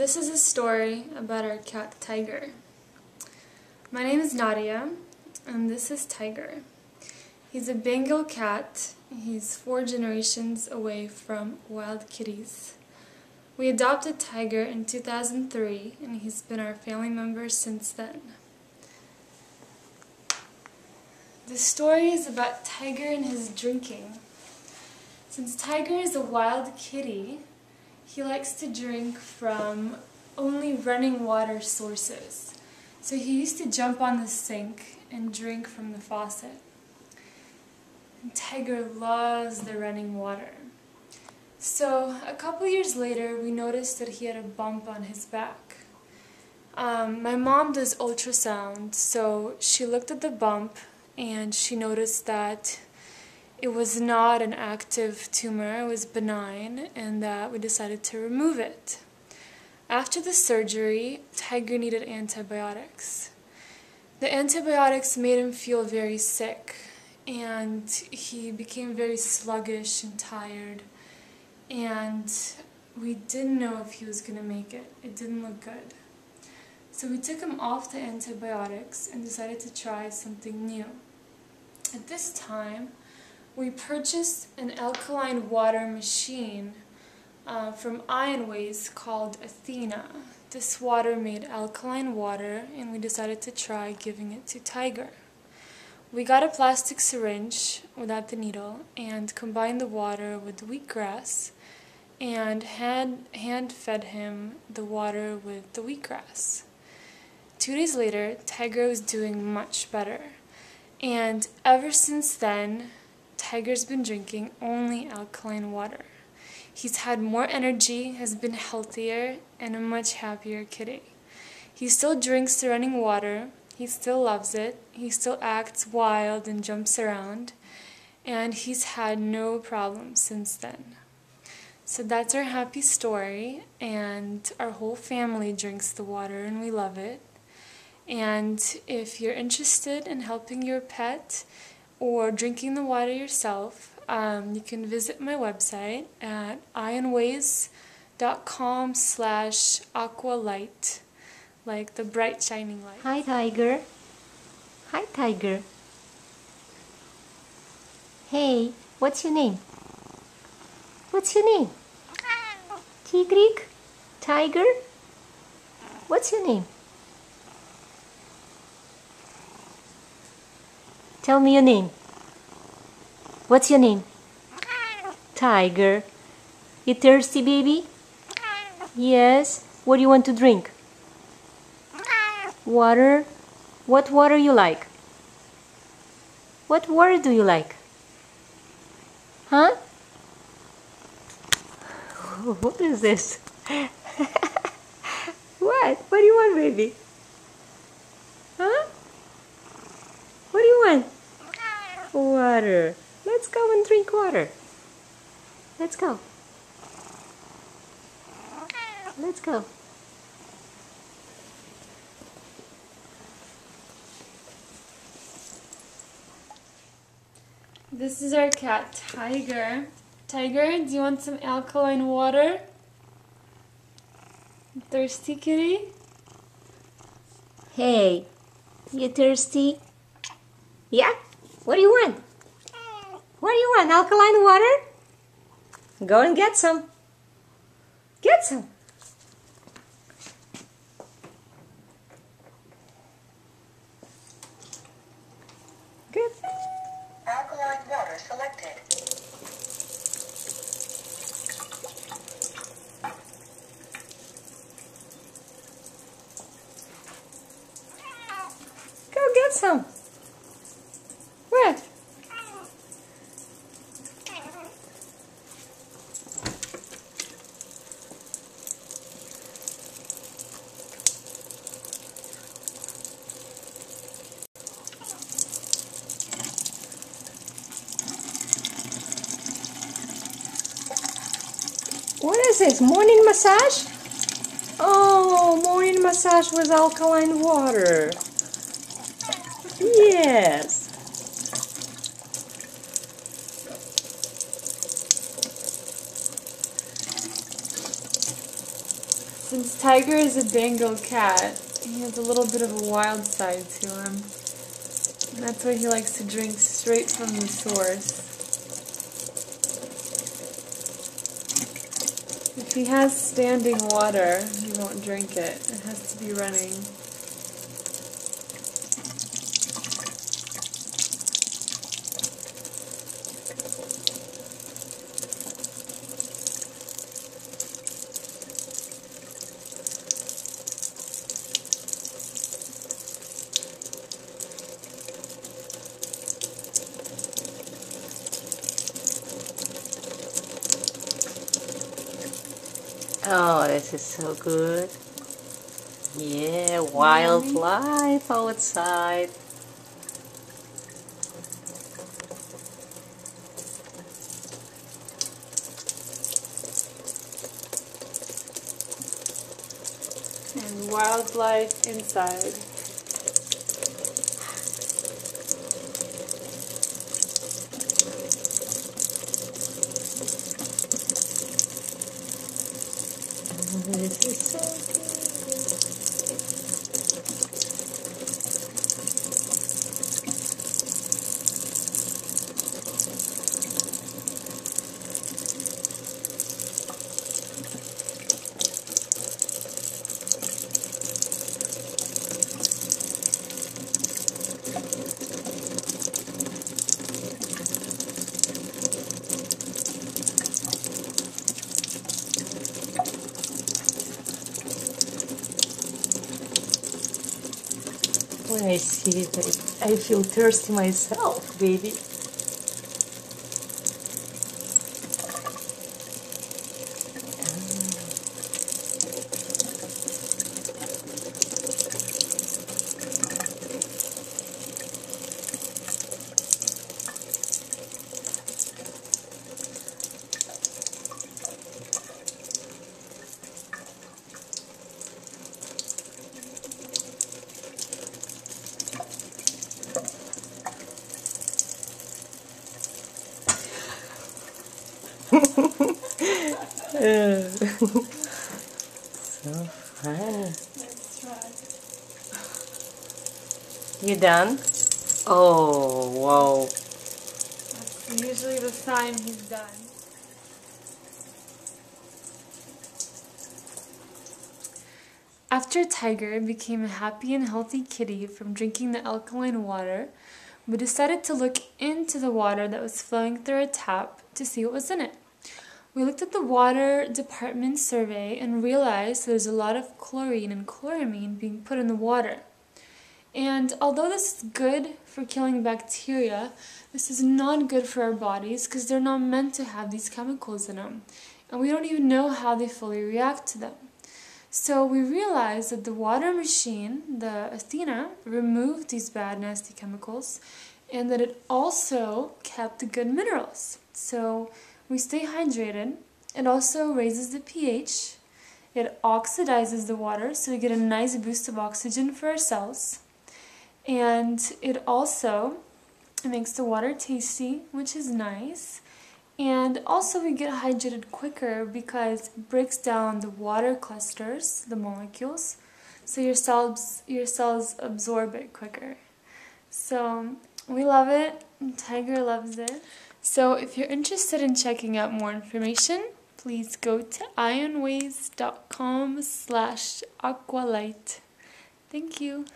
This is a story about our cat Tiger. My name is Nadia, and this is Tiger. He's a Bengal cat. He's 4 generations away from wild kitties. We adopted Tiger in 2003, and he's been our family member since then. The story is about Tiger and his drinking. Since Tiger is a wild kitty, he likes to drink from only running water sources. So he used to jump on the sink and drink from the faucet. And Tiger loves the running water. So a couple years later, we noticed that he had a bump on his back. My mom does ultrasound, so she looked at the bump and she noticed that it was not an active tumor, it was benign, and that we decided to remove it. After the surgery, Tiger needed antibiotics. The antibiotics made him feel very sick, and he became very sluggish and tired, and we didn't know if he was going to make it. It didn't look good. So we took him off the antibiotics and decided to try something new. At this time, we purchased an alkaline water machine from Ionways called Athena. This water made alkaline water, and we decided to try giving it to Tiger. We got a plastic syringe without the needle and combined the water with wheatgrass and hand-fed him the water with the wheatgrass. 2 days later, Tiger was doing much better, and ever since then, Tiger's been drinking only alkaline water. He's had more energy, has been healthier, and a much happier kitty. He still drinks the running water, he still loves it, he still acts wild and jumps around, and he's had no problems since then. So that's our happy story, and our whole family drinks the water and we love it. And if you're interested in helping your pet or drinking the water yourself, you can visit my website at ionways.com/aqualight, like the bright shining light. Hi, Tiger. Hi, Tiger. Hey, what's your name? What's your name? Tigrik? Tiger? What's your name? Tell me your name. What's your name? Tiger. You thirsty, baby? Yes. What do you want to drink? Water. What water you like? What water do you like? Huh? What is this? What? What do you want, baby? Huh? What do you want? Water. Let's go and drink water. Let's go. Let's go. This is our cat, Tiger. Tiger, do you want some alkaline water? Thirsty, kitty? Hey, you thirsty? Yeah? What do you want? What do you want? Alkaline water? Go and get some. Get some. Good. Alkaline water selected. Go get some. What is this? Morning massage? Oh, morning massage with alkaline water. Yes. Since Tiger is a Bengal cat, he has a little bit of a wild side to him. And that's why he likes to drink straight from the source. If he has standing water, he won't drink it. It has to be running. Oh, this is so good. Yeah, wildlife outside. And wildlife inside. This is so good. When I see it, I feel thirsty myself, baby. So fun. You done? Oh, wow. That's usually the sign he's done. After Tiger became a happy and healthy kitty from drinking the alkaline water, we decided to look into the water that was flowing through a tap to see what was in it. We looked at the water department survey and realized there's a lot of chlorine and chloramine being put in the water. And although this is good for killing bacteria, this is not good for our bodies because they're not meant to have these chemicals in them. And we don't even know how they fully react to them. So we realized that the water machine, the Athena, removed these bad, nasty chemicals and that it also kept the good minerals. So we stay hydrated. It also raises the pH. It oxidizes the water, so we get a nice boost of oxygen for our cells. And it also makes the water tasty, which is nice. And also we get hydrated quicker because it breaks down the water clusters, the molecules, so your cells absorb it quicker. So we love it, and Tiger loves it. So if you're interested in checking out more information, please go to ionways.com/aqualite. Thank you.